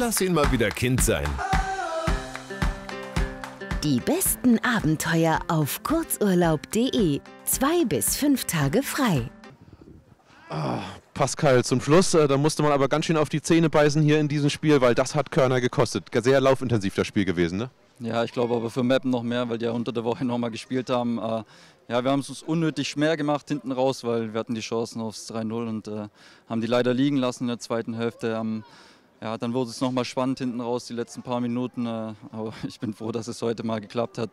Lass ihn mal wieder Kind sein. Die besten Abenteuer auf kurzurlaub.de. 2 bis 5 Tage frei. Ah, Pascal, zum Schluss, da musste man aber ganz schön auf die Zähne beißen hier in diesem Spiel, weil das hat Körner gekostet. Sehr laufintensiv das Spiel gewesen, ne? Ja, ich glaube aber für Meppen noch mehr, weil die ja unter der Woche nochmal gespielt haben. Ja, wir haben es uns unnötig schwer gemacht hinten raus, weil wir hatten die Chancen aufs 3-0 und haben die leider liegen lassen in der zweiten Hälfte. Ja, dann wurde es nochmal spannend hinten raus, die letzten paar Minuten. Aber ich bin froh, dass es heute mal geklappt hat,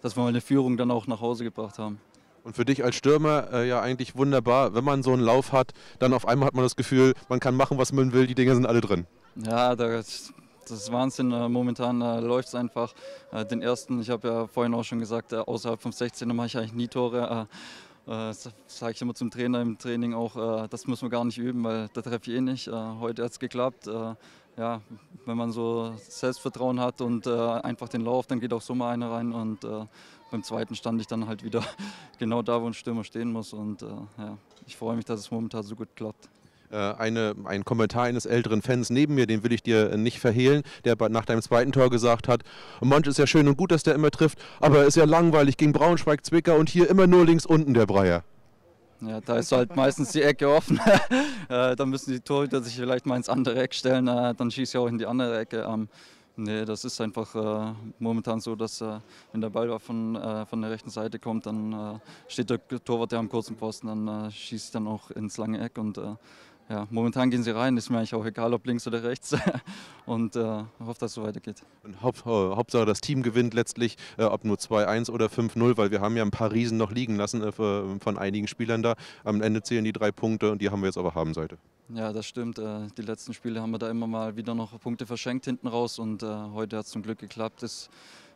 dass wir mal eine Führung dann auch nach Hause gebracht haben. Und für dich als Stürmer ja eigentlich wunderbar, wenn man so einen Lauf hat, dann auf einmal hat man das Gefühl, man kann machen, was man will, die Dinger sind alle drin. Ja, das ist Wahnsinn. Momentan läuft es einfach. Den ersten, ich habe ja vorhin auch schon gesagt, außerhalb vom 16er mache ich eigentlich nie Tore. Das sage ich immer zum Trainer im Training auch, das müssen wir gar nicht üben, weil da treffe ich eh nicht. Heute hat es geklappt. Ja, wenn man so Selbstvertrauen hat und einfach den Lauf, dann geht auch so mal einer rein. Und beim zweiten stand ich dann halt wieder genau da, wo ein Stürmer stehen muss. Und ja, ich freue mich, dass es momentan so gut klappt. Ein Kommentar eines älteren Fans neben mir, den will ich dir nicht verhehlen, der nach deinem zweiten Tor gesagt hat, Monsch ist ja schön und gut, dass der immer trifft, aber er ist ja langweilig gegen Braunschweig-Zwicker und hier immer nur links unten der Breyer. Ja, da ist halt meistens die Ecke offen, da müssen die Torhüter sich vielleicht mal ins andere Eck stellen, dann schießt er auch in die andere Ecke. Nee, das ist einfach momentan so, dass wenn der Ball von der rechten Seite kommt, dann steht der Torwart ja am kurzen Posten, dann schießt dann auch ins lange Eck und ja, momentan gehen sie rein, ist mir eigentlich auch egal, ob links oder rechts und hoffe, dass es so weitergeht. Und Hauptsache das Team gewinnt letztlich, ob nur 2-1 oder 5-0, weil wir haben ja ein paar Riesen noch liegen lassen von einigen Spielern da. Am Ende zählen die 3 Punkte und die haben wir jetzt aber haben sollte. Ja, das stimmt. Die letzten Spiele haben wir da immer mal wieder noch Punkte verschenkt hinten raus und heute hat es zum Glück geklappt. Es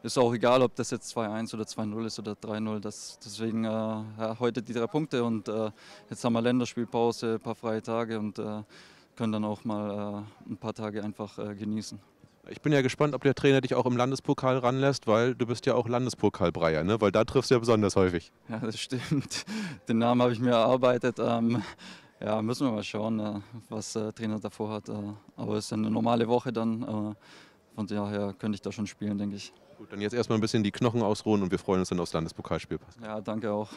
ist auch egal, ob das jetzt 2-1 oder 2-0 ist oder 3-0. Deswegen ja, heute die 3 Punkte und jetzt haben wir Länderspielpause, ein paar freie Tage und können dann auch mal ein paar Tage einfach genießen. Ich bin ja gespannt, ob der Trainer dich auch im Landespokal ranlässt, weil du bist ja auch Landespokal-Breyer, ne? Weil da triffst du ja besonders häufig. Ja, das stimmt. Den Namen habe ich mir erarbeitet. Ja, müssen wir mal schauen, was der Trainer davor hat. Aber es ist eine normale Woche dann. Von daher könnte ich da schon spielen, denke ich. Gut, dann jetzt erstmal ein bisschen die Knochen ausruhen und wir freuen uns dann aufs Landespokalspiel. Ja, danke auch.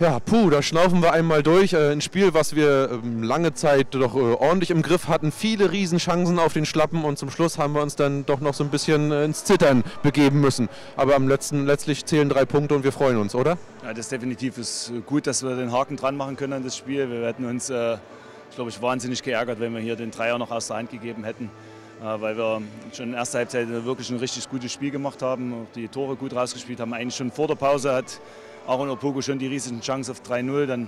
Ja, puh, da schnaufen wir einmal durch. Ein Spiel, was wir lange Zeit doch ordentlich im Griff hatten. Viele Riesenchancen auf den Schlappen und zum Schluss haben wir uns dann doch noch so ein bisschen ins Zittern begeben müssen. Aber letztlich zählen 3 Punkte und wir freuen uns, oder? Ja, das definitiv ist gut, dass wir den Haken dran machen können an das Spiel. Wir hätten uns, glaube ich, wahnsinnig geärgert, wenn wir hier den Dreier noch aus der Hand gegeben hätten. Weil wir schon in der ersten Halbzeit wirklich ein richtig gutes Spiel gemacht haben. Die Tore gut rausgespielt haben. Eigentlich schon vor der Pause hat auch in Opoku schon die riesigen Chance auf 3-0, dann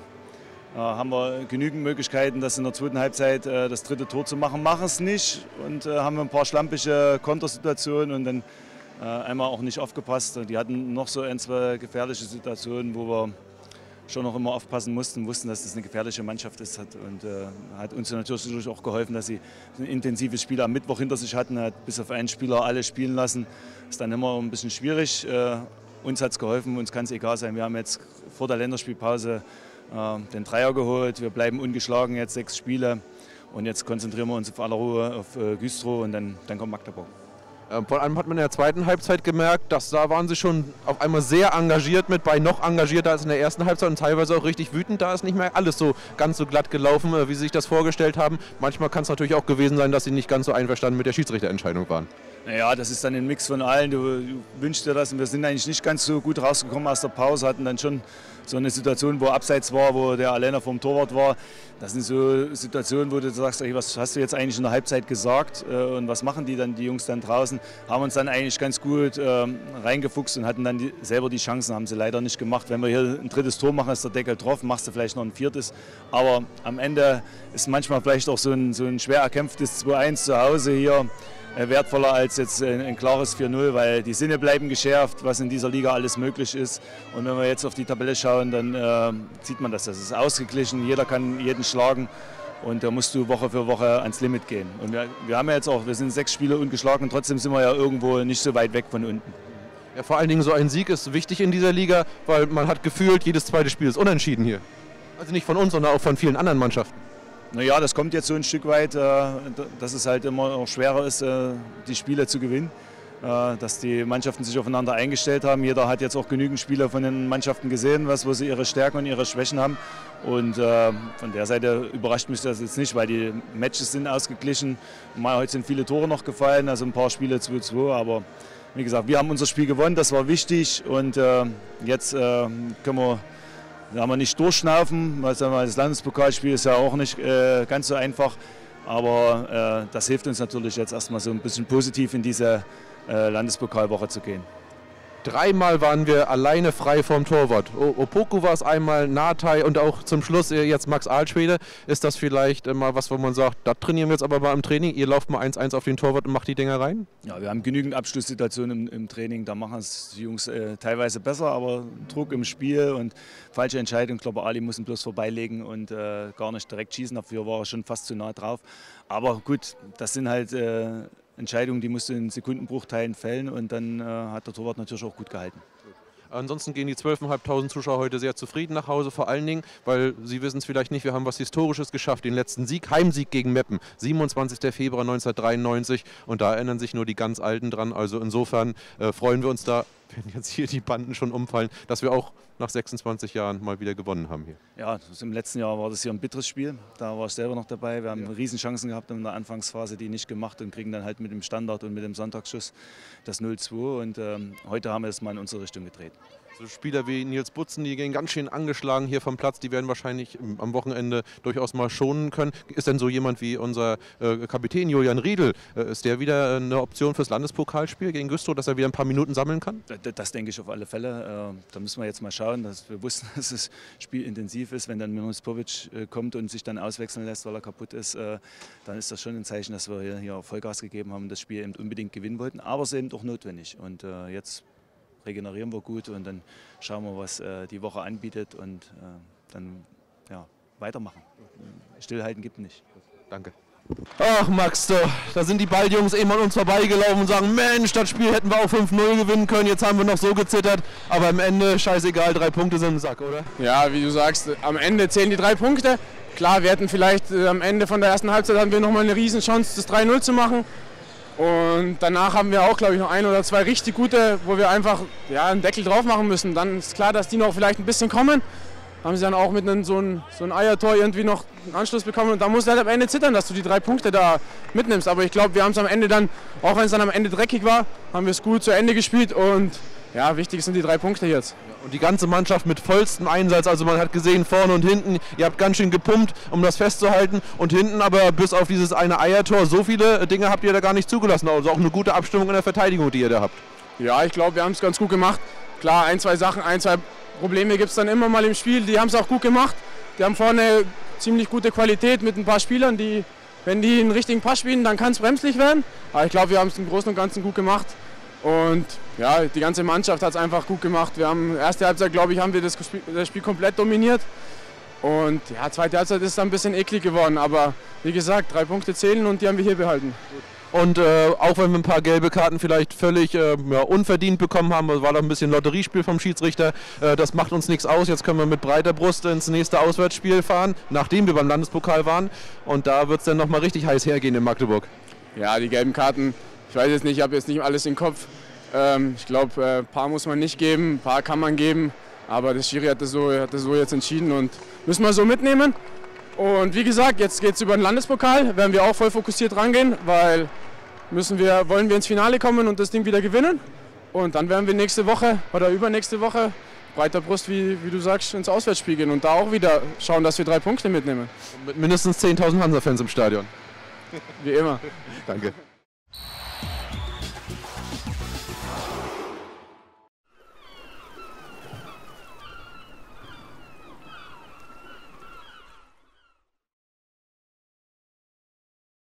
haben wir genügend Möglichkeiten, das in der zweiten Halbzeit das dritte Tor zu machen. Machen es nicht und haben wir ein paar schlampige Kontersituationen und dann einmal auch nicht aufgepasst. Die hatten noch so 1, 2 gefährliche Situationen, wo wir schon noch immer aufpassen mussten, wussten, dass das eine gefährliche Mannschaft ist. Und hat uns natürlich auch geholfen, dass sie ein intensives Spiel am Mittwoch hinter sich hatten, hat bis auf einen Spieler alle spielen lassen. Ist dann immer ein bisschen schwierig. Uns hat es geholfen, uns kann es egal sein. Wir haben jetzt vor der Länderspielpause den Dreier geholt. Wir bleiben ungeschlagen, jetzt 6 Spiele. Und jetzt konzentrieren wir uns auf aller Ruhe auf Güstrow und dann kommt Magdeburg. Vor allem hat man in der zweiten Halbzeit gemerkt, dass da waren sie schon auf einmal sehr engagiert mit, bei noch engagierter als in der ersten Halbzeit und teilweise auch richtig wütend. Da ist nicht mehr alles so ganz so glatt gelaufen, wie sie sich das vorgestellt haben. Manchmal kann es natürlich auch gewesen sein, dass sie nicht ganz so einverstanden mit der Schiedsrichterentscheidung waren. Naja, das ist dann ein Mix von allen. Du wünschst dir das und wir sind eigentlich nicht ganz so gut rausgekommen aus der Pause, hatten dann schon so eine Situation, wo abseits war, wo der Alleiner vom Torwart war. Das sind so Situationen, wo du sagst, ey, was hast du jetzt eigentlich in der Halbzeit gesagt und was machen die Jungs dann draußen? Haben uns dann eigentlich ganz gut reingefuchst und hatten dann selber die Chancen, haben sie leider nicht gemacht. Wenn wir hier ein 3. Tor machen, ist der Deckel drauf, machst du vielleicht noch ein 4. Aber am Ende ist manchmal vielleicht auch so ein schwer erkämpftes 2-1 zu Hause hier wertvoller als jetzt ein klares 4-0, weil die Sinne bleiben geschärft, was in dieser Liga alles möglich ist. Und wenn wir jetzt auf die Tabelle schauen, dann sieht man das. Das ist ausgeglichen, jeder kann jeden schlagen und da musst du Woche für Woche ans Limit gehen. Und wir haben ja jetzt auch, wir sind 6 Spiele ungeschlagen und trotzdem sind wir ja irgendwo nicht so weit weg von unten. Ja, vor allen Dingen so ein Sieg ist wichtig in dieser Liga, weil man hat gefühlt, jedes zweite Spiel ist unentschieden hier. Also nicht von uns, sondern auch von vielen anderen Mannschaften. Naja, das kommt jetzt so ein Stück weit, dass es halt immer auch schwerer ist, die Spiele zu gewinnen. Dass die Mannschaften sich aufeinander eingestellt haben. Jeder hat jetzt auch genügend Spieler von den Mannschaften gesehen, wo sie ihre Stärken und ihre Schwächen haben. Und von der Seite überrascht mich das jetzt nicht, weil die Matches sind ausgeglichen. Mal heute sind viele Tore noch gefallen, also ein paar Spiele 2-2. Aber wie gesagt, wir haben unser Spiel gewonnen, das war wichtig. Und jetzt können wir, da haben wir nicht durchschnaufen. Das Landespokalspiel ist ja auch nicht ganz so einfach. Aber das hilft uns natürlich jetzt erstmal so ein bisschen positiv in diese Landespokalwoche zu gehen. Dreimal waren wir alleine frei vom Torwart. Opoku war es einmal, Nathai und auch zum Schluss jetzt Max Ahlschwede. Ist das vielleicht mal was, wo man sagt, da trainieren wir jetzt aber mal im Training, ihr lauft mal 1-1 auf den Torwart und macht die Dinger rein? Ja, wir haben genügend Abschlusssituationen im Training, da machen es die Jungs teilweise besser, aber Druck im Spiel und falsche Entscheidung. Ich glaube, Ali muss ihn bloß vorbeilegen und gar nicht direkt schießen, dafür war er schon fast zu nah drauf. Aber gut, das sind halt Entscheidung, die musste in Sekundenbruchteilen fällen und dann hat der Torwart natürlich auch gut gehalten. Ansonsten gehen die 12.500 Zuschauer heute sehr zufrieden nach Hause, vor allen Dingen, weil Sie wissen es vielleicht nicht, wir haben was Historisches geschafft, den letzten Sieg, Heimsieg gegen Meppen, 27. Februar 1993 und da erinnern sich nur die ganz Alten dran, also insofern freuen wir uns da, wenn jetzt hier die Banden schon umfallen, dass wir auch nach 26 Jahren mal wieder gewonnen haben hier. Ja, im letzten Jahr war das hier ein bitteres Spiel, da war ich selber noch dabei, wir haben Riesenchancen gehabt in der Anfangsphase, die nicht gemacht und kriegen dann halt mit dem Standard und mit dem Sonntagsschuss das 0-2 und heute haben wir das mal in unsere Richtung gedreht. So Spieler wie Nils Butzen, die gehen ganz schön angeschlagen hier vom Platz, die werden wahrscheinlich am Wochenende durchaus mal schonen können. Ist denn so jemand wie unser Kapitän Julian Riedl, ist der wieder eine Option fürs Landespokalspiel gegen Güstrow, dass er wieder ein paar Minuten sammeln kann? Das denke ich auf alle Fälle. Da müssen wir jetzt mal schauen, dass wir wussten, dass das Spiel intensiv ist. Wenn dann Mirosovic kommt und sich dann auswechseln lässt, weil er kaputt ist, dann ist das schon ein Zeichen, dass wir hier Vollgas gegeben haben und das Spiel eben unbedingt gewinnen wollten. Aber es ist eben doch notwendig und jetzt regenerieren wir gut und dann schauen wir, was die Woche anbietet und dann ja, weitermachen. Stillhalten gibt nicht. Danke. Ach Max, da sind die Balljungs eben an uns vorbeigelaufen und sagen, Mensch, das Spiel hätten wir auch 5-0 gewinnen können, jetzt haben wir noch so gezittert, aber am Ende, scheißegal, 3 Punkte sind im Sack, oder? Ja, wie du sagst, am Ende zählen die 3 Punkte. Klar, wir hätten vielleicht am Ende von der ersten Halbzeit hatten wir nochmal eine Riesenchance, das 3-0 zu machen. Und danach haben wir auch, glaube ich, noch 1 oder 2 richtig gute, wo wir einfach einen Deckel drauf machen müssen. Dann ist klar, dass die noch vielleicht ein bisschen kommen. Haben sie dann auch mit einem, so ein Eiertor irgendwie noch einen Anschluss bekommen. Und da musst du halt am Ende zittern, dass du die 3 Punkte da mitnimmst. Aber ich glaube, wir haben es am Ende dann, auch wenn es dann am Ende dreckig war, haben wir es gut zu Ende gespielt. Und ja, wichtig sind die 3 Punkte jetzt. Und die ganze Mannschaft mit vollstem Einsatz, also man hat gesehen, vorne und hinten, ihr habt ganz schön gepumpt, um das festzuhalten und hinten aber bis auf dieses eine Eiertor, so viele Dinge habt ihr da gar nicht zugelassen, also auch eine gute Abstimmung in der Verteidigung, die ihr da habt. Ja, ich glaube, wir haben es ganz gut gemacht. Klar, 1-2 Probleme gibt es dann immer mal im Spiel, die haben es auch gut gemacht. Die haben vorne ziemlich gute Qualität mit ein paar Spielern, die, wenn die einen richtigen Pass spielen, dann kann es bremslich werden. Aber ich glaube, wir haben es im Großen und Ganzen gut gemacht. Und ja, die ganze Mannschaft hat es einfach gut gemacht. Wir haben erste Halbzeit, glaube ich, haben wir das Spiel komplett dominiert. Und ja, zweite Halbzeit ist dann ein bisschen eklig geworden. Aber wie gesagt, 3 Punkte zählen und die haben wir hier behalten. Und auch wenn wir ein paar gelbe Karten vielleicht völlig unverdient bekommen haben, war doch ein bisschen Lotteriespiel vom Schiedsrichter, das macht uns nichts aus. Jetzt können wir mit breiter Brust ins nächste Auswärtsspiel fahren, nachdem wir beim Landespokal waren. Und da wird es dann nochmal richtig heiß hergehen in Magdeburg. Ja, die gelben Karten. Ich weiß jetzt nicht, ich habe jetzt nicht alles im Kopf. Ich glaube, ein paar muss man nicht geben, ein paar kann man geben. Aber der Schiri hat das so jetzt entschieden und müssen wir so mitnehmen. Und wie gesagt, jetzt geht es über den Landespokal, werden wir auch voll fokussiert rangehen, weil wollen wir ins Finale kommen und das Ding wieder gewinnen. Und dann werden wir nächste Woche oder übernächste Woche breiter Brust, wie du sagst, ins Auswärtsspiel gehen und da auch wieder schauen, dass wir 3 Punkte mitnehmen. Mit mindestens 10.000 Hansa-Fans im Stadion. Wie immer. Danke.